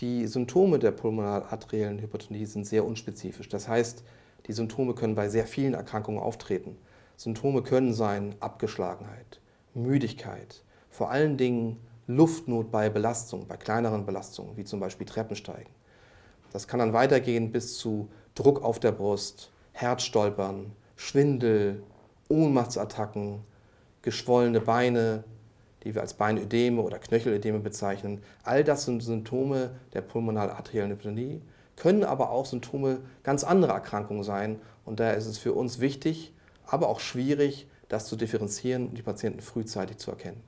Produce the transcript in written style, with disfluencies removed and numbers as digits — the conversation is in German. die Symptome der pulmonal-arteriellen Hypertonie sind sehr unspezifisch. Das heißt, die Symptome können bei sehr vielen Erkrankungen auftreten. Symptome können sein Abgeschlagenheit, Müdigkeit, vor allen Dingen Luftnot bei Belastungen, bei kleineren Belastungen, wie zum Beispiel Treppensteigen. Das kann dann weitergehen bis zu Druck auf der Brust, Herzstolpern, Schwindel, Ohnmachtsattacken, geschwollene Beine, die wir als Beinödeme oder Knöchelödeme bezeichnen. All das sind Symptome der pulmonal-arteriellen Hypertonie, können aber auch Symptome ganz anderer Erkrankungen sein. Und daher ist es für uns wichtig, aber auch schwierig, das zu differenzieren und die Patienten frühzeitig zu erkennen.